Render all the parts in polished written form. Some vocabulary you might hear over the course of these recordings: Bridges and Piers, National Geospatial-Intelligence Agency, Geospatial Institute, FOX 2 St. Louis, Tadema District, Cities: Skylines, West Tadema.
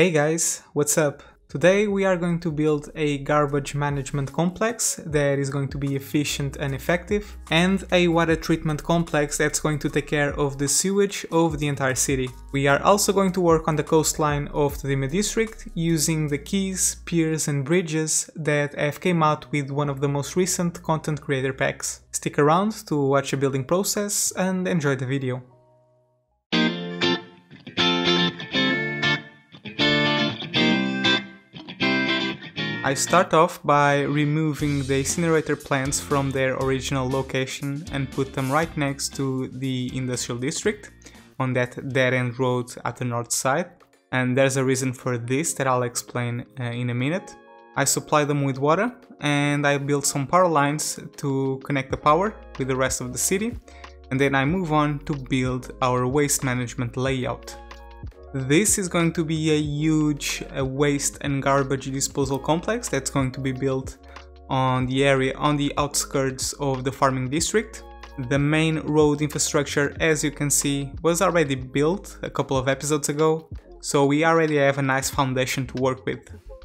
Hey guys, what's up? Today we are going to build a garbage management complex that is going to be efficient and effective, and a water treatment complex that's going to take care of the sewage of the entire city. We are also going to work on the coastline of Tadema District using the keys, piers and bridges that have came out with one of the most recent content creator packs. Stick around to watch the building process and enjoy the video. I start off by removing the incinerator plants from their original location and put them right next to the industrial district, on that dead-end road at the north side, and there's a reason for this that I'll explain in a minute. I supply them with water and I build some power lines to connect the power with the rest of the city, and then I move on to build our waste management layout. This is going to be a huge waste and garbage disposal complex that's going to be built on the area on the outskirts of the farming district. The main road infrastructure, as you can see, was already built a couple of episodes ago, so we already have a nice foundation to work with.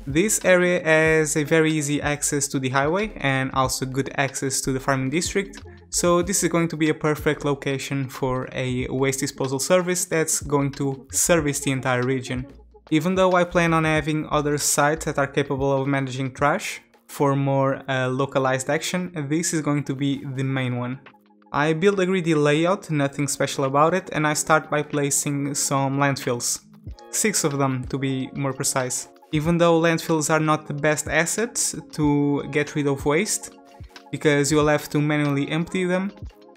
This area has a very easy access to the highway and also good access to the farming district. So this is going to be a perfect location for a waste disposal service that's going to service the entire region. Even though I plan on having other sites that are capable of managing trash for more localized action, this is going to be the main one. I build a greedy layout, nothing special about it, and I start by placing some landfills. 6 of them to be more precise. Even though landfills are not the best assets to get rid of waste, because you'll have to manually empty them.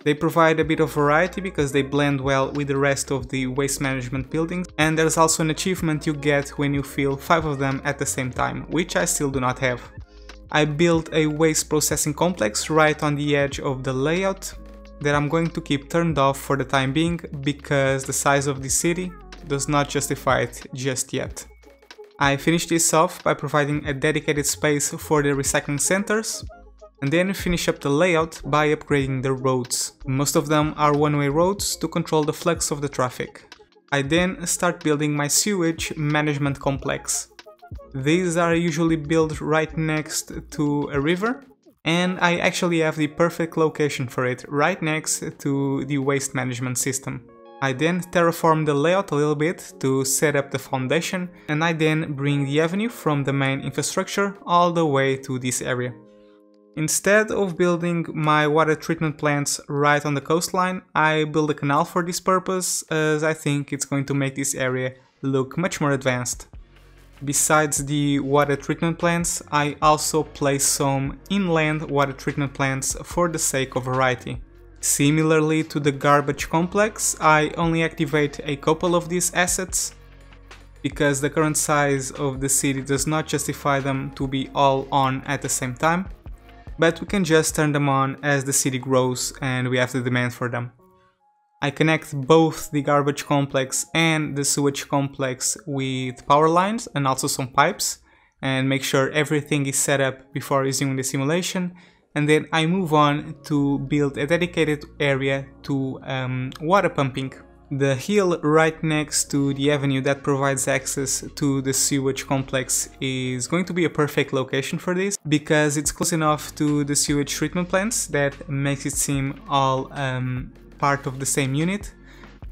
They provide a bit of variety because they blend well with the rest of the waste management buildings, and there's also an achievement you get when you fill 5 of them at the same time, which I still do not have. I built a waste processing complex right on the edge of the layout that I'm going to keep turned off for the time being because the size of the city does not justify it just yet. I finished this off by providing a dedicated space for the recycling centers, and then finish up the layout by upgrading the roads. Most of them are one-way roads to control the flux of the traffic. I then start building my sewage management complex. These are usually built right next to a river, and I actually have the perfect location for it, right next to the waste management system. I then terraform the layout a little bit to set up the foundation, and I then bring the avenue from the main infrastructure all the way to this area. Instead of building my water treatment plants right on the coastline, I build a canal for this purpose, as I think it's going to make this area look much more advanced. Besides the water treatment plants, I also place some inland water treatment plants for the sake of variety. Similarly to the garbage complex, I only activate a couple of these assets, because the current size of the city does not justify them to be all on at the same time. But we can just turn them on as the city grows and we have the demand for them. I connect both the garbage complex and the sewage complex with power lines and also some pipes, and make sure everything is set up before resuming the simulation, and then I move on to build a dedicated area to water pumping. The hill right next to the avenue that provides access to the sewage complex is going to be a perfect location for this, because it's close enough to the sewage treatment plants that makes it seem all part of the same unit,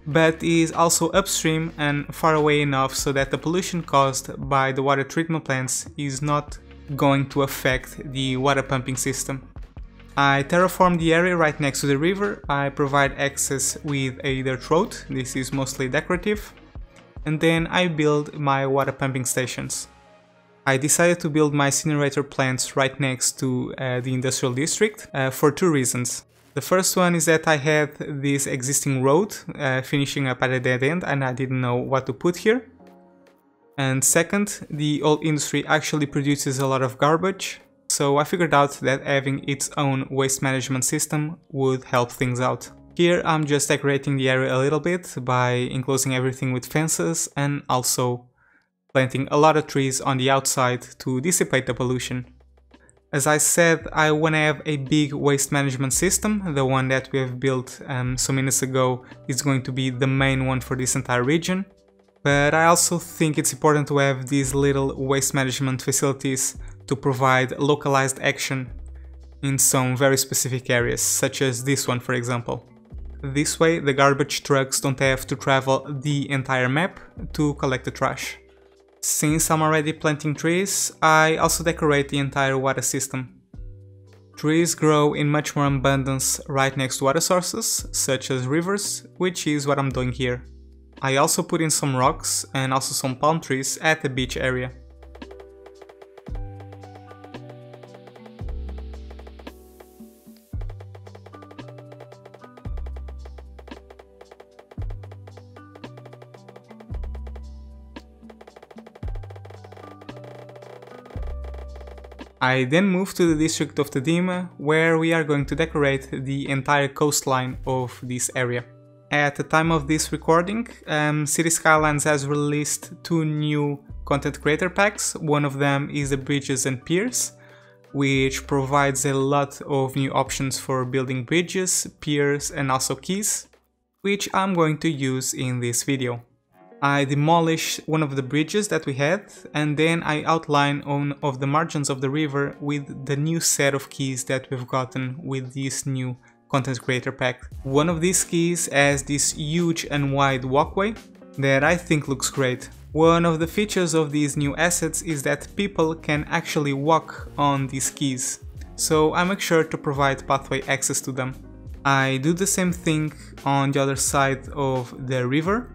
but is also upstream and far away enough so that the pollution caused by the water treatment plants is not going to affect the water pumping system. I terraform the area right next to the river. I provide access with a dirt road, this is mostly decorative, and then I build my water pumping stations. I decided to build my incinerator plants right next to the industrial district for 2 reasons. The first one is that I had this existing road finishing up at a dead end and I didn't know what to put here. And second, the old industry actually produces a lot of garbage. So I figured out that having its own waste management system would help things out. Here I'm just decorating the area a little bit by enclosing everything with fences and also planting a lot of trees on the outside to dissipate the pollution. As I said, I want to have a big waste management system. The one that we have built some minutes ago is going to be the main one for this entire region. but I also think it's important to have these little waste management facilities to provide localized action in some very specific areas, such as this one, for example. This way, the garbage trucks don't have to travel the entire map to collect the trash. Since I'm already planting trees, I also decorate the entire water system. Trees grow in much more abundance right next to water sources, such as rivers, which is what I'm doing here. I also put in some rocks and also some palm trees at the beach area. I then move to the district of Tadema, where we are going to decorate the entire coastline of this area. At the time of this recording, Cities: Skylines has released 2 new content creator packs. One of them is the Bridges and Piers, which provides a lot of new options for building bridges, piers and also quays, which I'm going to use in this video. I demolish one of the bridges that we had, and then I outline one of the margins of the river with the new set of keys that we've gotten with this new content creator pack. One of these keys has this huge and wide walkway that I think looks great. One of the features of these new assets is that people can actually walk on these keys, so I make sure to provide pathway access to them. I do the same thing on the other side of the river,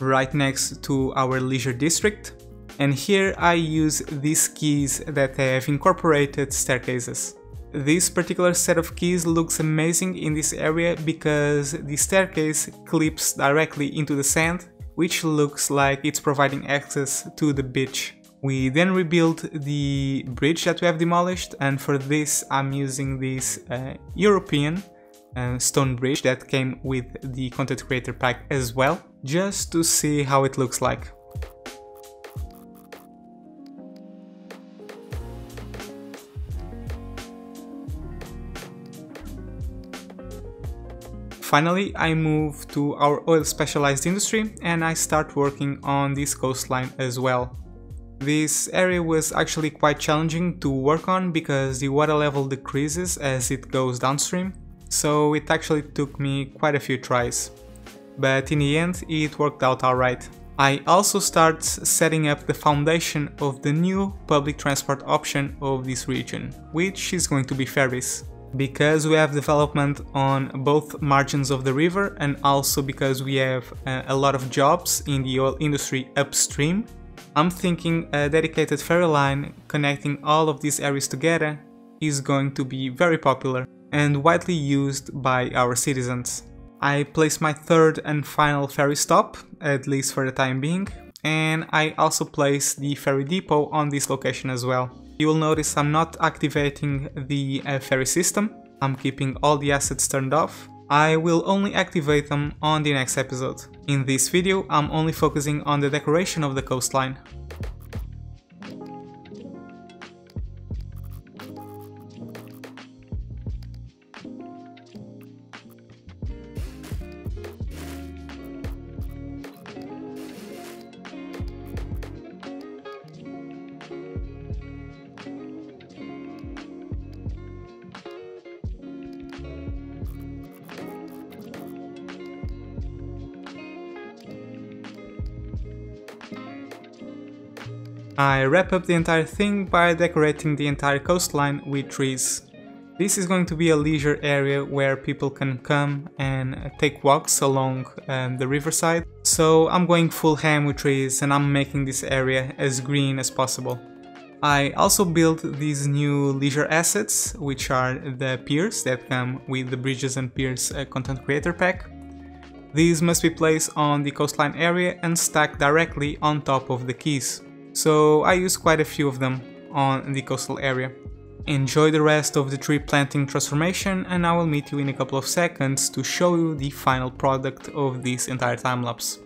right next to our leisure district, and here I use these keys that have incorporated staircases. This particular set of keys looks amazing in this area because the staircase clips directly into the sand, which looks like it's providing access to the beach. We then rebuild the bridge that we have demolished, and for this I'm using this European stone bridge that came with the content creator pack as well, just to see how it looks like. Finally, I move to our oil specialized industry and I start working on this coastline as well. This area was actually quite challenging to work on because the water level decreases as it goes downstream, so it actually took me quite a few tries. But in the end, it worked out alright. I also start setting up the foundation of the new public transport option of this region, which is going to be ferries. Because we have development on both margins of the river, and also because we have a lot of jobs in the oil industry upstream, I'm thinking a dedicated ferry line connecting all of these areas together is going to be very popular and widely used by our citizens. I place my third and final ferry stop, at least for the time being, and I also place the ferry depot on this location as well. You will notice I'm not activating the ferry system, I'm keeping all the assets turned off. I will only activate them on the next episode. In this video, I'm only focusing on the decoration of the coastline. I wrap up the entire thing by decorating the entire coastline with trees. This is going to be a leisure area where people can come and take walks along the riverside, so I'm going full ham with trees and I'm making this area as green as possible. I also built these new leisure assets, which are the piers that come with the Bridges and Piers content creator pack. These must be placed on the coastline area and stacked directly on top of the quays. So I use quite a few of them on the coastal area. Enjoy the rest of the tree planting transformation, and I will meet you in a couple of seconds to show you the final product of this entire time-lapse.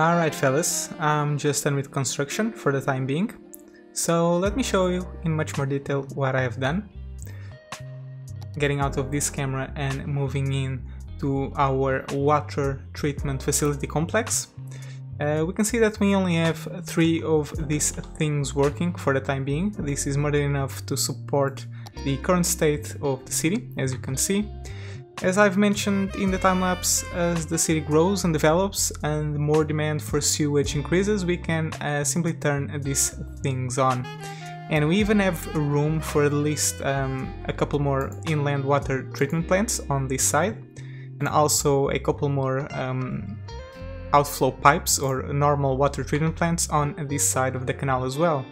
Alright fellas, I'm just done with construction for the time being, so let me show you in much more detail what I have done. Getting out of this camera and moving in to our water treatment facility complex, we can see that we only have 3 of these things working for the time being. This is more than enough to support the current state of the city, as you can see. As I've mentioned in the time-lapse, as the city grows and develops and more demand for sewage increases, we can simply turn these things on. And we even have room for at least a couple more inland water treatment plants on this side, and also a couple more outflow pipes or normal water treatment plants on this side of the canal as well.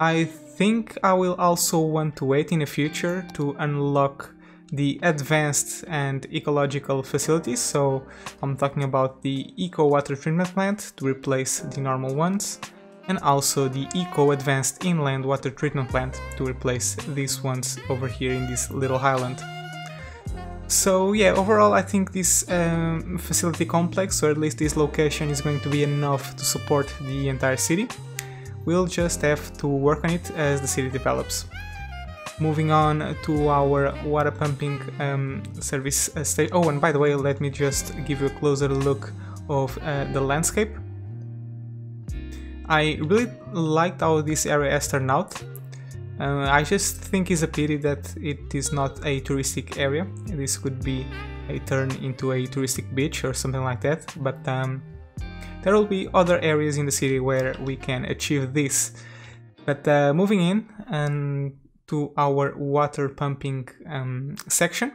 I think I will also want to wait in the future to unlock the advanced and ecological facilities, so I'm talking about the eco water treatment plant to replace the normal ones, and also the eco advanced inland water treatment plant to replace these ones over here in this little highland. So yeah, overall I think this facility complex, or at least this location, is going to be enough to support the entire city. We'll just have to work on it as the city develops. Moving on to our water pumping service station. Oh, and by the way, let me just give you a closer look of the landscape. I really liked how this area has turned out. I just think it's a pity that it is not a touristic area. This could be a turn into a touristic beach or something like that, but there will be other areas in the city where we can achieve this. But moving in and to our water pumping section,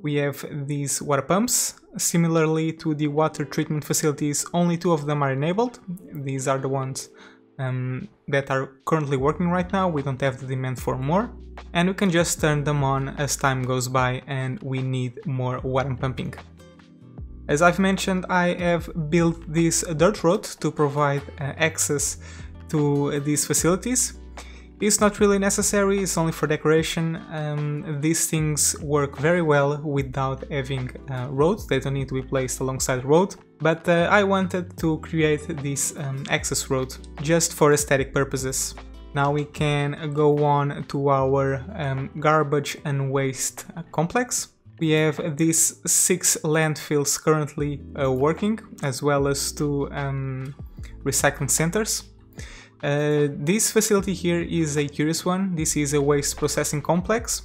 we have these water pumps. Similarly to the water treatment facilities, only 2 of them are enabled. These are the ones that are currently working right now. We don't have the demand for more, and we can just turn them on as time goes by and we need more water pumping. As I've mentioned, I have built this dirt road to provide access to these facilities. It's not really necessary, it's only for decoration. These things work very well without having roads. They don't need to be placed alongside road, but I wanted to create this access road just for aesthetic purposes. Now we can go on to our garbage and waste complex. We have these 6 landfills currently working, as well as 2 recycling centers. This facility here is a curious one. This is a waste processing complex.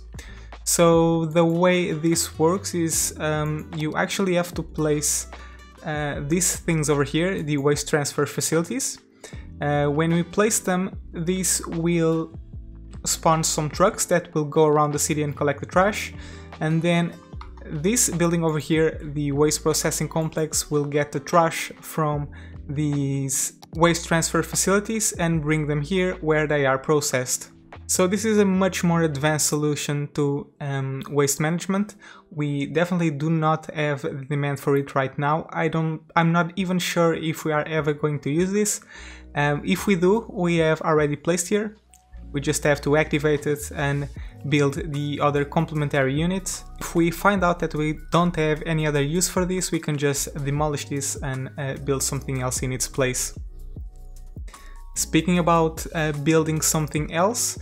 So the way this works is you actually have to place these things over here, the waste transfer facilities. When we place them, this will spawn some trucks that will go around the city and collect the trash, and then this building over here, the waste processing complex, will get the trash from these waste transfer facilities and bring them here where they are processed. So this is a much more advanced solution to waste management. We definitely do not have the demand for it right now. I'm not even sure if we are ever going to use this. If we do, we have already placed here. We just have to activate it and build the other complementary units. If we find out that we don't have any other use for this, we can just demolish this and build something else in its place. Speaking about building something else,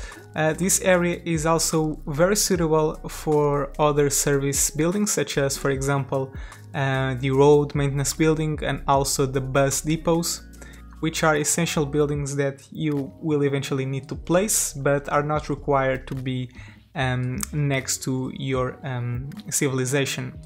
this area is also very suitable for other service buildings, such as, for example, the road maintenance building and also the bus depots, which are essential buildings that you will eventually need to place, but are not required to be next to your civilization.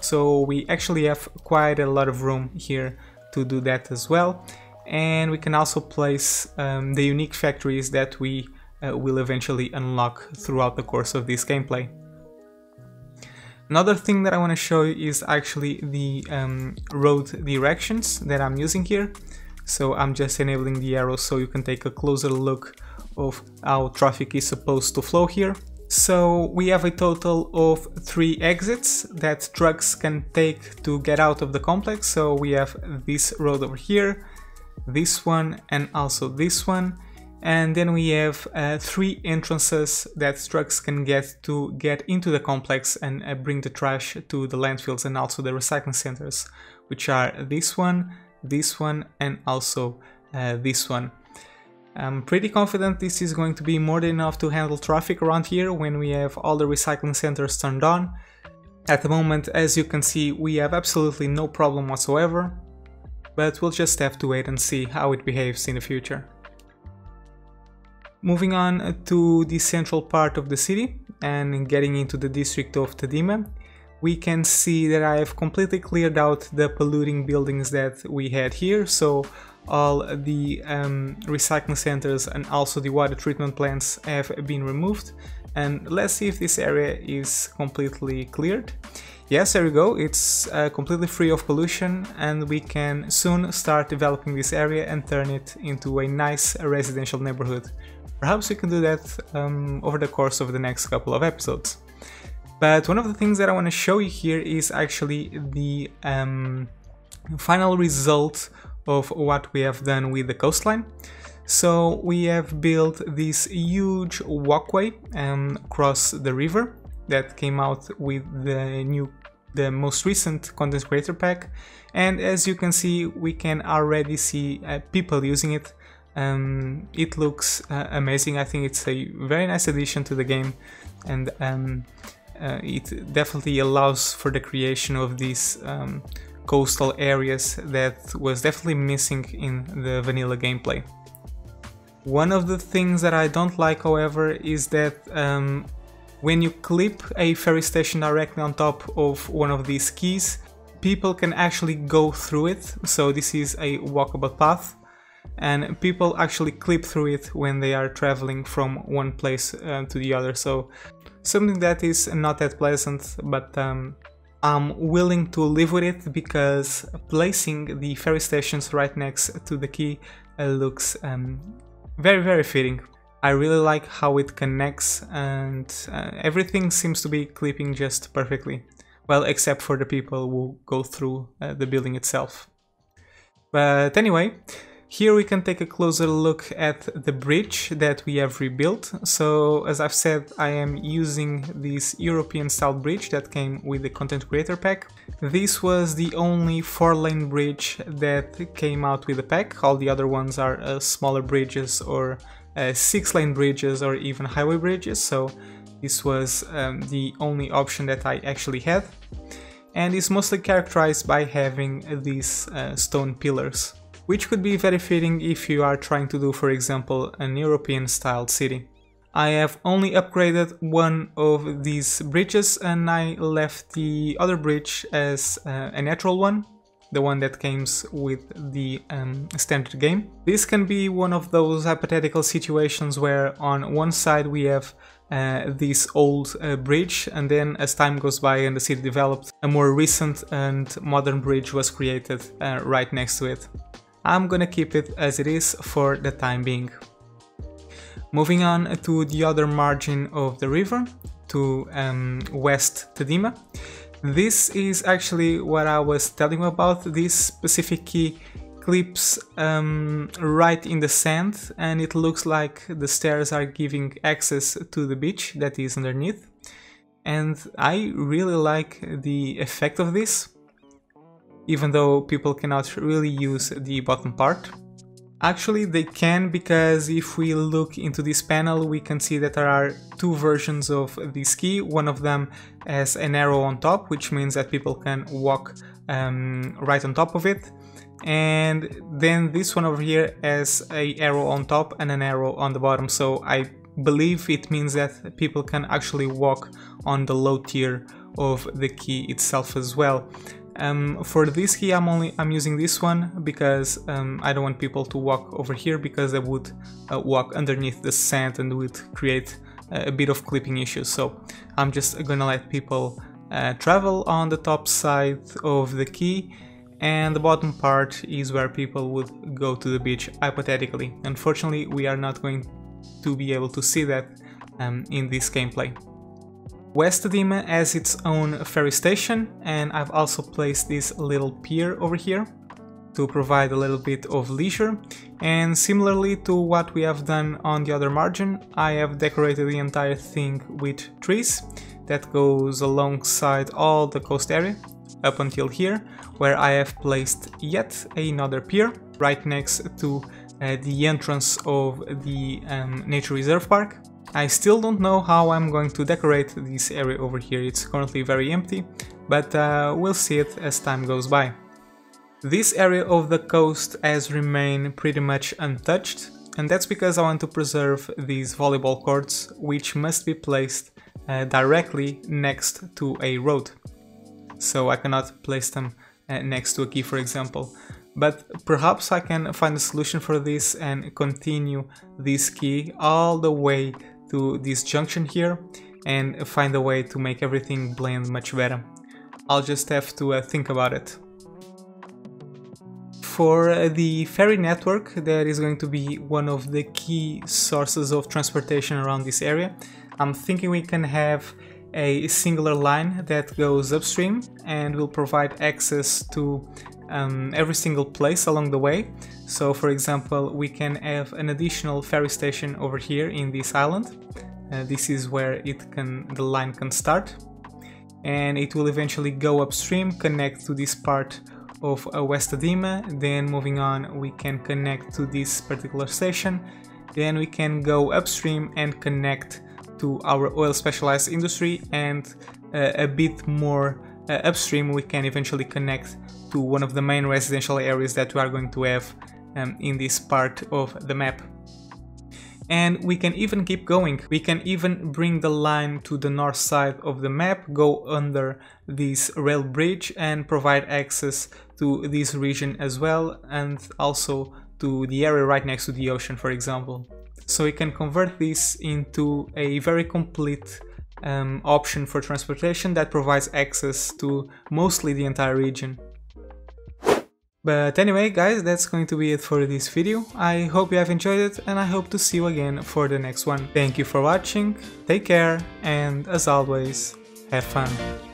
So we actually have quite a lot of room here to do that as well. And we can also place the unique factories that we will eventually unlock throughout the course of this gameplay. Another thing that I want to show you is actually the road directions that I'm using here. So I'm just enabling the arrow so you can take a closer look of how traffic is supposed to flow here. So we have a total of 3 exits that trucks can take to get out of the complex. So we have this road over here, this one, and also this one, and then we have 3 entrances that trucks can get to get into the complex and bring the trash to the landfills and also the recycling centers, which are this one, this one, and also this one. I'm pretty confident this is going to be more than enough to handle traffic around here when we have all the recycling centers turned on. At the moment, as you can see, we have absolutely no problem whatsoever, but we'll just have to wait and see how it behaves in the future. Moving on to the central part of the city and getting into the district of Tadema, we can see that I have completely cleared out the polluting buildings that we had here, so all the recycling centers and also the water treatment plants have been removed. And let's see if this area is completely cleared. Yes, there we go, it's completely free of pollution, and we can soon start developing this area and turn it into a nice residential neighborhood. Perhaps we can do that over the course of the next couple of episodes. But one of the things that I want to show you here is actually the final result of what we have done with the coastline. So we have built this huge walkway across the river that came out with the most recent content creator pack, and as you can see, we can already see people using it. It looks amazing. I think it's a very nice addition to the game, and it definitely allows for the creation of these coastal areas that was definitely missing in the vanilla gameplay. One of the things that I don't like, however, is that when you clip a ferry station directly on top of one of these quays, people can actually go through it. So this is a walkable path, and people actually clip through it when they are traveling from one place to the other. So something that is not that pleasant, but I'm willing to live with it because placing the ferry stations right next to the quay looks very, very fitting. I really like how it connects, and everything seems to be clipping just perfectly. Well, except for the people who go through the building itself. But anyway, here we can take a closer look at the bridge that we have rebuilt. So, as I've said, I am using this European-style bridge that came with the Content Creator Pack. This was the only 4-lane bridge that came out with the pack. All the other ones are smaller bridges or 6-lane bridges or even highway bridges, so this was the only option that I actually had. And it's mostly characterized by having these stone pillars, which could be very fitting if you are trying to do, for example, an European-styled city. I have only upgraded one of these bridges, and I left the other bridge as a natural one, the one that comes with the standard game. This can be one of those hypothetical situations where on one side we have this old bridge, and then as time goes by and the city developed, a more recent and modern bridge was created right next to it. I'm gonna keep it as it is for the time being. Moving on to the other margin of the river, to West Tadema. This is actually what I was telling you about. This specific key clips right in the sand, and it looks like the stairs are giving access to the beach that is underneath. And I really like the effect of this, even though people cannot really use the bottom part. Actually they can, because if we look into this panel we can see that there are two versions of this key. One of them has an arrow on top, which means that people can walk right on top of it, and then this one over here has an arrow on top and an arrow on the bottom, so I believe it means that people can actually walk on the low tier of the key itself as well. For this key I'm using this one because I don't want people to walk over here, because they would walk underneath the sand and would create a bit of clipping issues. So I'm just gonna let people travel on the top side of the key, and the bottom part is where people would go to the beach, hypothetically. Unfortunately we are not going to be able to see that in this gameplay. West Tadema has its own ferry station, and I've also placed this little pier over here to provide a little bit of leisure, and similarly to what we have done on the other margin, I have decorated the entire thing with trees that goes alongside all the coast area, up until here, where I have placed yet another pier right next to the entrance of the nature reserve park. I still don't know how I'm going to decorate this area over here. It's currently very empty, but we'll see it as time goes by. This area of the coast has remained pretty much untouched, and that's because I want to preserve these volleyball courts, which must be placed directly next to a road. So I cannot place them next to a quay, for example. But perhaps I can find a solution for this and continue this quay all the way to this junction here and find a way to make everything blend much better. I'll just have to think about it. For the ferry network, that is going to be one of the key sources of transportation around this area. I'm thinking we can have a singular line that goes upstream and will provide access to every single place along the way. So, for example, we can have an additional ferry station over here in this island. This is where the line can start, and it will eventually go upstream, connect to this part of West Tadema, then moving on we can connect to this particular station, then we can go upstream and connect to our oil specialized industry, and a bit more upstream we can eventually connect to one of the main residential areas that we are going to have in this part of the map. And we can even keep going, we can even bring the line to the north side of the map, go under this rail bridge and provide access to this region as well, and also to the area right next to the ocean, for example. So we can convert this into a very complete option for transportation that provides access to mostly the entire region. But anyway guys, that's going to be it for this video. I hope you have enjoyed it, and I hope to see you again for the next one. Thank you for watching, take care, and as always, have fun.